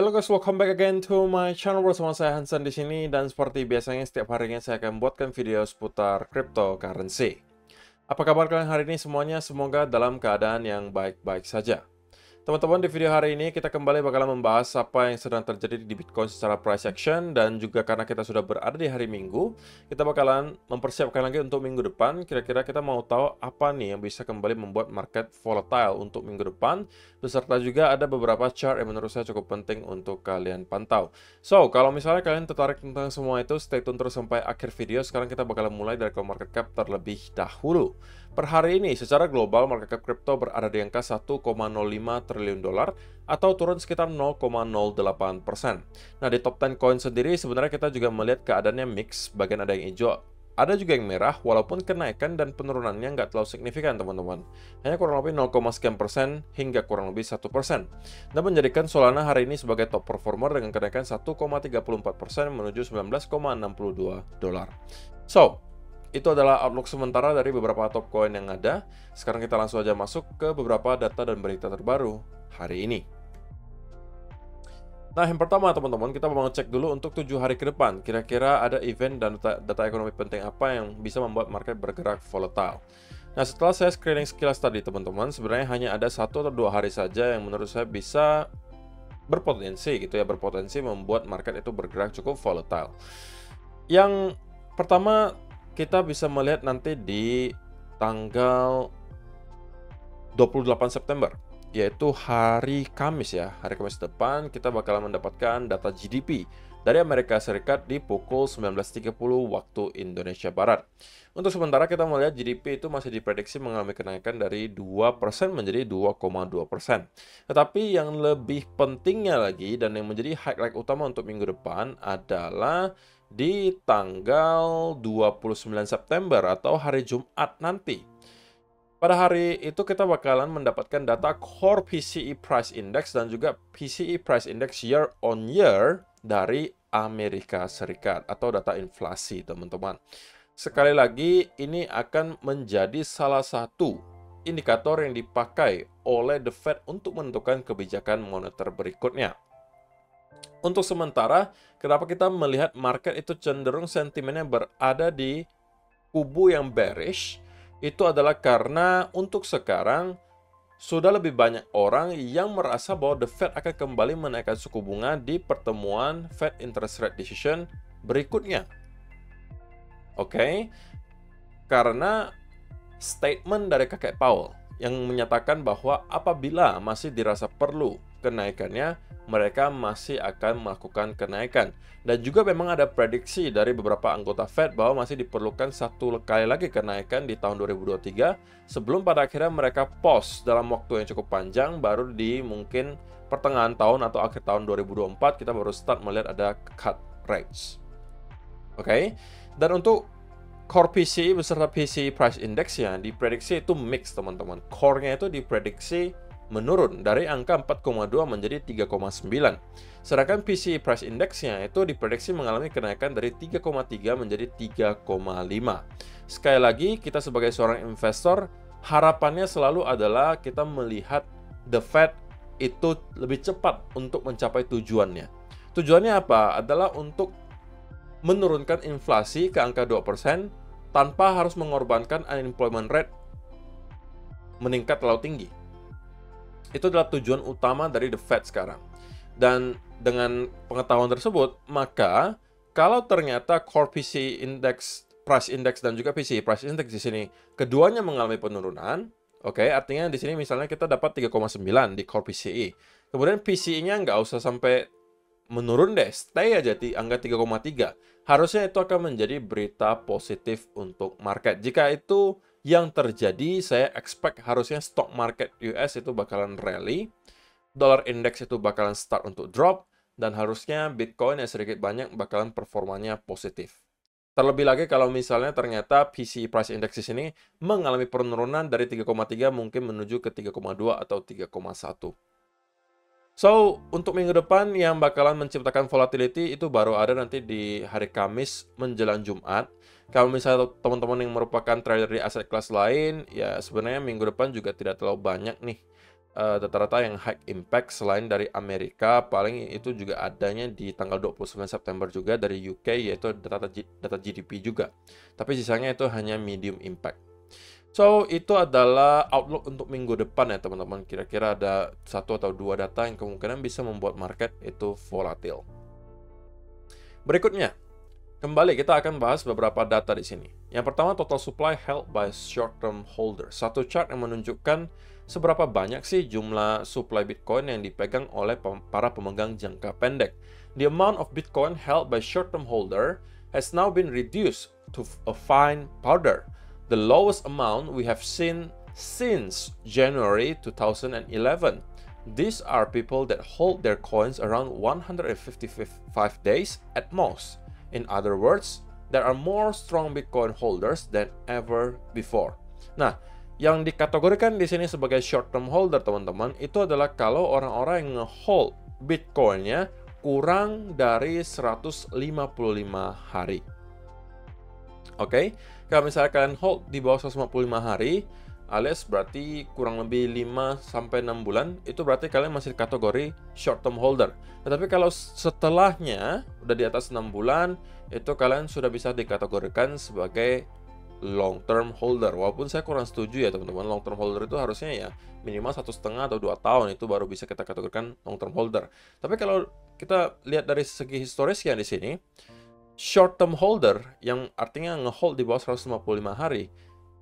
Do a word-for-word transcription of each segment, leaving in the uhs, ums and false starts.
Halo guys, welcome back again to my channel. Bersama saya Hansen di sini, dan seperti biasanya setiap harinya saya akan buatkan video seputar cryptocurrency. Apa kabar kalian hari ini semuanya? Semoga dalam keadaan yang baik-baik saja. Teman-teman, di video hari ini kita kembali bakalan membahas apa yang sedang terjadi di Bitcoin secara price action, dan juga karena kita sudah berada di hari Minggu, kita bakalan mempersiapkan lagi untuk minggu depan. Kira-kira kita mau tahu apa nih yang bisa kembali membuat market volatile untuk minggu depan, beserta juga ada beberapa chart yang menurut saya cukup penting untuk kalian pantau. So, kalau misalnya kalian tertarik tentang semua itu, stay tune terus sampai akhir video. Sekarang kita bakalan mulai dari coin market cap terlebih dahulu. Per hari ini, secara global, market cap kripto berada di angka satu koma nol lima triliun dolar atau turun sekitar nol koma nol delapan persen. Nah, di top sepuluh coin sendiri, sebenarnya kita juga melihat keadaannya mix, bagian ada yang hijau, ada juga yang merah, walaupun kenaikan dan penurunannya nggak terlalu signifikan, teman-teman. Hanya kurang lebih nol koma sekian persen hingga kurang lebih satu persen. Dan menjadikan Solana hari ini sebagai top performer dengan kenaikan satu koma tiga empat persen menuju sembilan belas koma enam dua dolar. So, itu adalah outlook sementara dari beberapa top coin yang ada. Sekarang kita langsung aja masuk ke beberapa data dan berita terbaru hari ini. Nah, yang pertama teman-teman, kita mau cek dulu untuk tujuh hari ke depan. Kira-kira ada event dan data, data ekonomi penting apa yang bisa membuat market bergerak volatile. Nah, setelah saya screening sekilas tadi teman-teman, sebenarnya hanya ada satu atau dua hari saja yang menurut saya bisa berpotensi gitu ya, berpotensi membuat market itu bergerak cukup volatile. Yang pertama, kita bisa melihat nanti di tanggal dua puluh delapan September, yaitu hari Kamis ya. Hari Kamis depan kita bakalan mendapatkan data G D P dari Amerika Serikat di pukul sembilan belas tiga puluh waktu Indonesia Barat. Untuk sementara kita melihat G D P itu masih diprediksi mengalami kenaikan dari dua persen menjadi dua koma dua persen. Tetapi yang lebih pentingnya lagi dan yang menjadi highlight utama untuk minggu depan adalah di tanggal dua puluh sembilan September atau hari Jumat nanti. Pada hari itu kita bakalan mendapatkan data Core P C E Price Index dan juga P C E Price Index Year on Year dari Amerika Serikat atau data inflasi, teman-teman. Sekali lagi, ini akan menjadi salah satu indikator yang dipakai oleh The Fed untuk menentukan kebijakan moneter berikutnya. Untuk sementara, kenapa kita melihat market itu cenderung sentimennya berada di kubu yang bearish? Itu adalah karena untuk sekarang sudah lebih banyak orang yang merasa bahwa The Fed akan kembali menaikkan suku bunga di pertemuan Fed Interest Rate Decision berikutnya. Oke, okay? Karena statement dari kakek Powell yang menyatakan bahwa apabila masih dirasa perlu kenaikannya, mereka masih akan melakukan kenaikan. Dan juga memang ada prediksi dari beberapa anggota Fed bahwa masih diperlukan satu kali lagi kenaikan di tahun dua ribu dua puluh tiga sebelum pada akhirnya mereka pause dalam waktu yang cukup panjang, baru di mungkin pertengahan tahun atau akhir tahun dua ribu dua puluh empat kita baru start melihat ada cut rates. Oke, okay? Dan untuk Core P C E beserta P C E Price Index ya, diprediksi itu mix teman-teman. Core-nya itu diprediksi menurun dari angka empat koma dua menjadi tiga koma sembilan. Sedangkan P C E Price Index-nya itu diprediksi mengalami kenaikan dari tiga koma tiga menjadi tiga koma lima. Sekali lagi, kita sebagai seorang investor, harapannya selalu adalah kita melihat The Fed itu lebih cepat untuk mencapai tujuannya. Tujuannya apa? Adalah untuk menurunkan inflasi ke angka dua persen tanpa harus mengorbankan unemployment rate meningkat terlalu tinggi. Itu adalah tujuan utama dari The Fed sekarang. Dan dengan pengetahuan tersebut, maka kalau ternyata Core P C E Index, Price Index dan juga P C E Price Index di sini keduanya mengalami penurunan, oke, okay, artinya di sini misalnya kita dapat tiga koma sembilan di Core P C E. Kemudian P C E-nya nggak usah sampai menurun deh, stay aja di angka tiga koma tiga. Harusnya itu akan menjadi berita positif untuk market. Jika itu yang terjadi, saya expect harusnya stock market U S itu bakalan rally, dollar index itu bakalan start untuk drop, dan harusnya Bitcoin yang sedikit banyak bakalan performanya positif. Terlebih lagi kalau misalnya ternyata P C E Price Index di sini mengalami penurunan dari tiga koma tiga mungkin menuju ke tiga koma dua atau tiga koma satu. So, untuk minggu depan yang bakalan menciptakan volatility itu baru ada nanti di hari Kamis menjelang Jumat. Kalau misalnya teman-teman yang merupakan trader di aset kelas lain, ya sebenarnya minggu depan juga tidak terlalu banyak nih rata-rata uh, yang high impact selain dari Amerika, paling itu juga adanya di tanggal dua puluh sembilan September juga dari U K, yaitu data, data G D P juga, tapi sisanya itu hanya medium impact. So itu adalah outlook untuk minggu depan ya teman-teman, kira-kira ada satu atau dua data yang kemungkinan bisa membuat market itu volatil. Berikutnya, kembali kita akan bahas beberapa data di sini. Yang pertama, total supply held by short-term holder. Satu chart yang menunjukkan seberapa banyak sih jumlah supply Bitcoin yang dipegang oleh para pemegang jangka pendek. The amount of Bitcoin held by short-term holder has now been reduced to a fine powder, the lowest amount we have seen since January two thousand eleven. These are people that hold their coins around one hundred fifty-five days at most. In other words, there are more strong Bitcoin holders than ever before. Nah, yang dikategorikan di sini sebagai short term holder teman-teman, itu adalah kalau orang-orang yang nge-hold Bitcoinnya kurang dari seratus lima puluh lima hari. Oke, okay? Kalau misalnya kalian hold di bawah seratus lima puluh lima hari, alias berarti kurang lebih lima sampai enam bulan, itu berarti kalian masih kategori short term holder. Tetapi kalau setelahnya udah di atas enam bulan, itu kalian sudah bisa dikategorikan sebagai long term holder. Walaupun saya kurang setuju ya teman-teman, long term holder itu harusnya ya minimal satu setengah atau dua tahun itu baru bisa kita kategorikan long term holder. Tapi kalau kita lihat dari segi historisnya di sini, short term holder yang artinya ngehold di bawah seratus lima puluh lima hari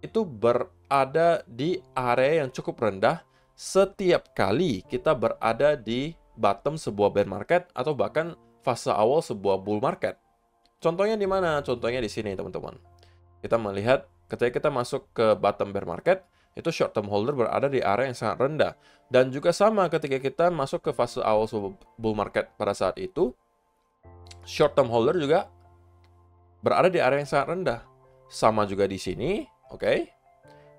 itu berada di area yang cukup rendah setiap kali kita berada di bottom sebuah bear market atau bahkan fase awal sebuah bull market. Contohnya di mana? Contohnya di sini teman-teman. Kita melihat ketika kita masuk ke bottom bear market, itu short term holder berada di area yang sangat rendah. Dan juga sama ketika kita masuk ke fase awal sebuah bull market pada saat itu, short term holder juga berada di area yang sangat rendah. Sama juga di sini. Oke, okay.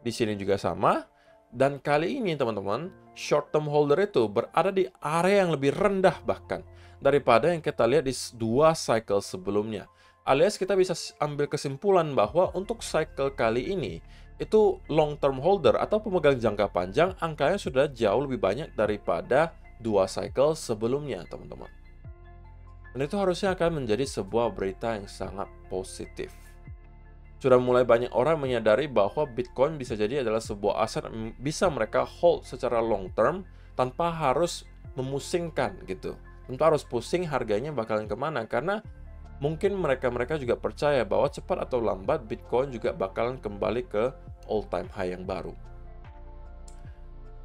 Di sini juga sama. Dan kali ini teman-teman, short term holder itu berada di area yang lebih rendah bahkan daripada yang kita lihat di dua cycle sebelumnya. Alias kita bisa ambil kesimpulan bahwa untuk cycle kali ini, itu long term holder atau pemegang jangka panjang angkanya sudah jauh lebih banyak daripada dua cycle sebelumnya teman-teman. Dan itu harusnya akan menjadi sebuah berita yang sangat positif. Sudah mulai banyak orang menyadari bahwa Bitcoin bisa jadi adalah sebuah aset yang bisa mereka hold secara long term tanpa harus memusingkan gitu. Tanpa harus pusing harganya bakalan kemana, karena mungkin mereka-mereka juga percaya bahwa cepat atau lambat Bitcoin juga bakalan kembali ke all time high yang baru.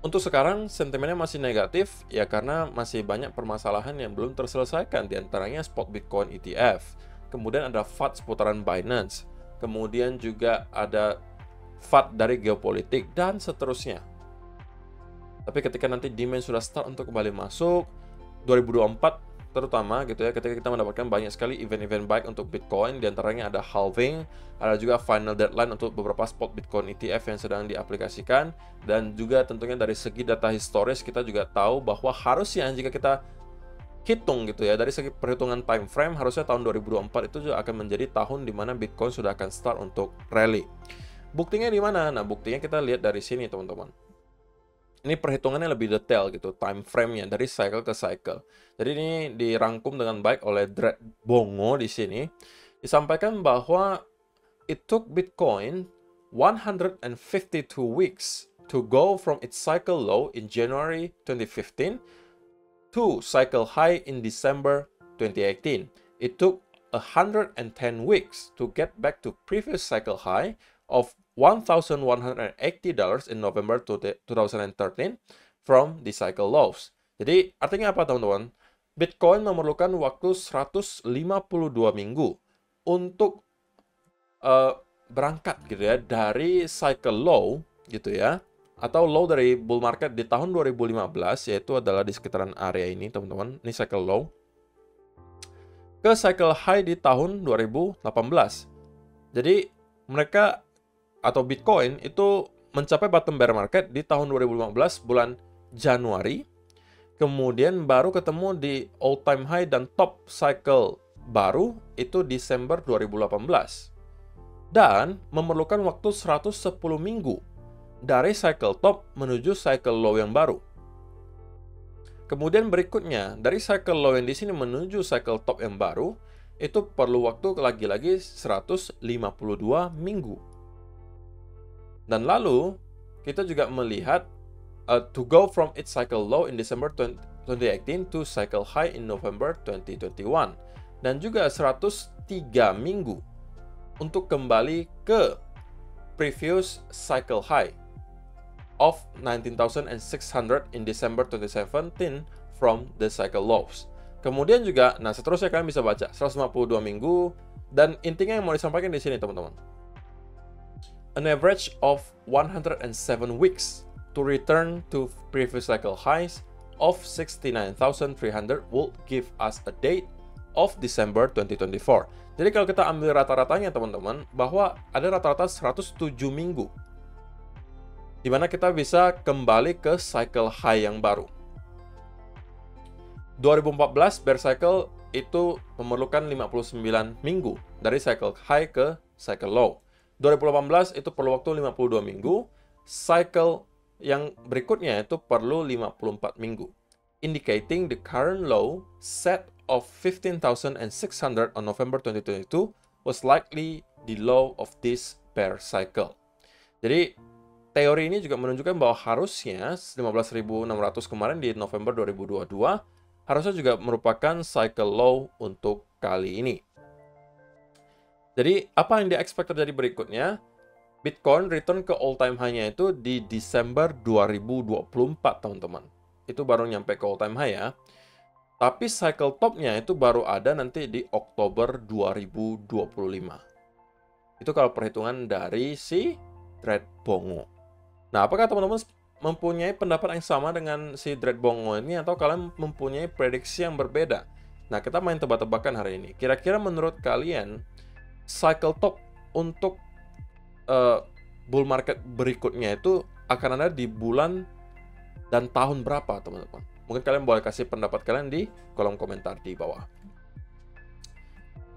Untuk sekarang sentimennya masih negatif ya, karena masih banyak permasalahan yang belum terselesaikan, diantaranya spot Bitcoin E T F, kemudian ada F U D seputaran Binance, kemudian juga ada F U D dari geopolitik, dan seterusnya. Tapi ketika nanti demand sudah start untuk kembali masuk, dua ribu dua puluh empat terutama gitu ya, ketika kita mendapatkan banyak sekali event-event baik untuk Bitcoin, diantaranya ada halving, ada juga final deadline untuk beberapa spot Bitcoin E T F yang sedang diaplikasikan, dan juga tentunya dari segi data historis kita juga tahu bahwa harusnya jika kita hitung gitu ya, dari segi perhitungan time frame, harusnya tahun dua ribu dua puluh empat itu juga akan menjadi tahun dimana Bitcoin sudah akan start untuk rally. Buktinya di mana? Nah, buktinya kita lihat dari sini teman-teman. Ini perhitungannya lebih detail gitu, time frame-nya dari cycle ke cycle. Jadi ini dirangkum dengan baik oleh Dread Bongo di sini. Disampaikan bahwa it took Bitcoin one hundred fifty-two weeks to go from its cycle low in January twenty fifteen to cycle high in December twenty eighteen. It took one hundred ten weeks to get back to previous cycle high of one thousand one hundred eighty dollars in November two thousand thirteen from the cycle lows. Jadi artinya apa teman-teman? Bitcoin memerlukan waktu seratus lima puluh dua minggu untuk uh, berangkat gitu ya, dari cycle low gitu ya, atau low dari bull market di tahun dua ribu lima belas, yaitu adalah di sekitaran area ini teman-teman, ini cycle low, ke cycle high di tahun dua ribu delapan belas. Jadi mereka atau Bitcoin itu mencapai bottom bear market di tahun dua ribu lima belas bulan Januari, kemudian baru ketemu di all time high dan top cycle baru itu Desember dua ribu delapan belas, dan memerlukan waktu seratus sepuluh minggu dari cycle top menuju cycle low yang baru. Kemudian berikutnya, dari cycle low yang di sini menuju cycle top yang baru, itu perlu waktu lagi-lagi seratus lima puluh dua minggu. Dan lalu, kita juga melihat uh, to go from its cycle low in December twenty eighteen to cycle high in November twenty twenty-one. Dan juga seratus tiga minggu untuk kembali ke previous cycle high of nineteen thousand six hundred in December twenty seventeen from the cycle lows. Kemudian juga, nah seterusnya kalian bisa baca seratus lima puluh dua minggu, dan intinya yang mau disampaikan di sini teman-teman. An average of one hundred seven weeks to return to previous cycle highs of sixty-nine thousand three hundred will give us a date of December twenty twenty-four. Jadi kalau kita ambil rata-ratanya teman-teman, bahwa ada rata-rata seratus tujuh minggu dimana kita bisa kembali ke cycle high yang baru. Dua ribu empat belas bear cycle itu memerlukan lima puluh sembilan minggu dari cycle high ke cycle low. Dua ribu delapan belas itu perlu waktu lima puluh dua minggu. Cycle yang berikutnya itu perlu lima puluh empat minggu, indicating the current low set of fifteen thousand six hundred on November twenty twenty-two was likely the low of this bear cycle. Jadi teori ini juga menunjukkan bahwa harusnya lima belas ribu enam ratus kemarin di November dua ribu dua puluh dua harusnya juga merupakan cycle low untuk kali ini. Jadi apa yang di-expect terjadi berikutnya? Bitcoin return ke all time high-nya itu di Desember dua ribu dua puluh empat, teman-teman. Itu baru nyampe ke all time high ya. Tapi cycle top-nya itu baru ada nanti di Oktober dua ribu dua puluh lima. Itu kalau perhitungan dari si Dread Bongo. Nah, apakah teman-teman mempunyai pendapat yang sama dengan si Dread Bongo ini, atau kalian mempunyai prediksi yang berbeda? Nah, kita main tebak-tebakan hari ini. Kira-kira menurut kalian cycle top untuk uh, bull market berikutnya itu akan ada di bulan dan tahun berapa, teman-teman? Mungkin kalian boleh kasih pendapat kalian di kolom komentar di bawah.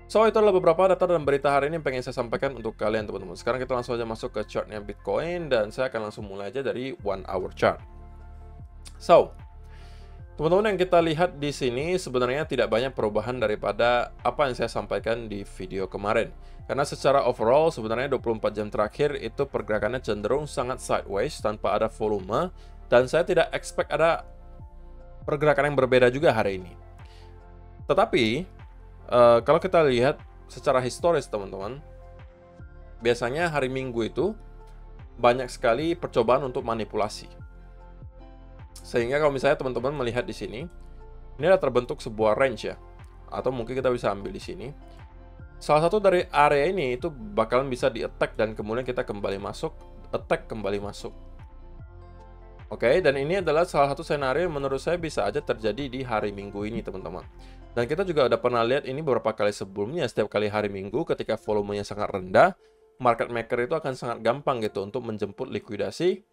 So, itu adalah beberapa data dan berita hari ini yang pengen saya sampaikan untuk kalian, teman-teman. Sekarang kita langsung aja masuk ke chartnya Bitcoin, dan saya akan langsung mulai aja dari one hour chart. So, teman-teman, yang kita lihat di sini sebenarnya tidak banyak perubahan daripada apa yang saya sampaikan di video kemarin. Karena secara overall, sebenarnya dua puluh empat jam terakhir itu pergerakannya cenderung sangat sideways tanpa ada volume, dan saya tidak expect ada pergerakan yang berbeda juga hari ini. Tetapi, Uh, kalau kita lihat secara historis teman-teman, biasanya hari Minggu itu banyak sekali percobaan untuk manipulasi. Sehingga kalau misalnya teman-teman melihat di sini, ini ada terbentuk sebuah range ya, atau mungkin kita bisa ambil di sini. Salah satu dari area ini itu bakalan bisa di-attack, dan kemudian kita kembali masuk, attack kembali masuk. Oke, okay, dan ini adalah salah satu skenario yang menurut saya bisa aja terjadi di hari Minggu ini, teman-teman. Dan kita juga udah pernah lihat ini beberapa kali sebelumnya, setiap kali hari Minggu ketika volumenya sangat rendah, market maker itu akan sangat gampang gitu untuk menjemput likuidasi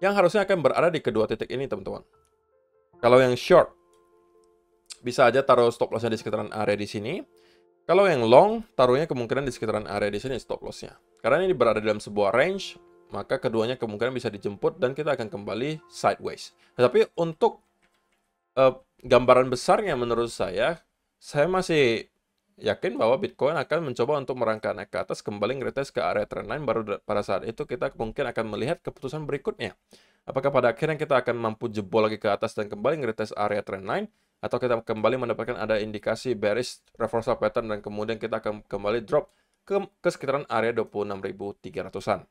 yang harusnya akan berada di kedua titik ini, teman-teman. Kalau yang short, bisa aja taruh stop lossnya di sekitaran area di sini. Kalau yang long, taruhnya kemungkinan di sekitaran area di sini stop lossnya. Karena ini berada dalam sebuah range, maka keduanya kemungkinan bisa dijemput dan kita akan kembali sideways. Tetapi untuk uh, gambaran besarnya menurut saya, saya masih yakin bahwa Bitcoin akan mencoba untuk merangkak naik ke atas, kembali ngeretest ke area trendline, baru pada saat itu kita mungkin akan melihat keputusan berikutnya. Apakah pada akhirnya kita akan mampu jebol lagi ke atas dan kembali ngeretest area trendline, atau kita kembali mendapatkan ada indikasi bearish reversal pattern dan kemudian kita akan kembali drop ke, ke sekitaran area dua puluh enam ribu tiga ratusan.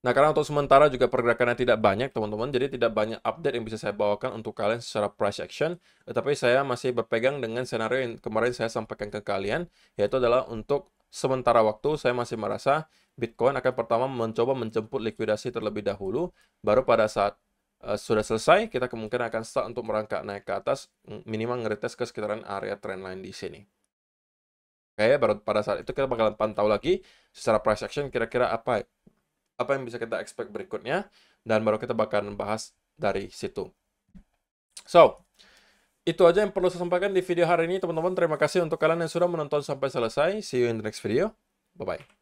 Nah, karena untuk sementara juga pergerakannya tidak banyak, teman-teman, jadi tidak banyak update yang bisa saya bawakan untuk kalian secara price action. Tetapi saya masih berpegang dengan skenario yang kemarin saya sampaikan ke kalian, yaitu adalah untuk sementara waktu saya masih merasa Bitcoin akan pertama mencoba menjemput likuidasi terlebih dahulu, baru pada saat uh, sudah selesai, kita kemungkinan akan start untuk merangkak naik ke atas, minimal ngeretest ke sekitaran area trendline di sini. Oke, baru pada saat itu kita bakalan pantau lagi secara price action kira-kira apa apa yang bisa kita expect berikutnya, dan baru kita bakal bahas dari situ. So, itu aja yang perlu saya sampaikan di video hari ini, teman-teman. Terima kasih untuk kalian yang sudah menonton sampai selesai. See you in the next video. Bye-bye.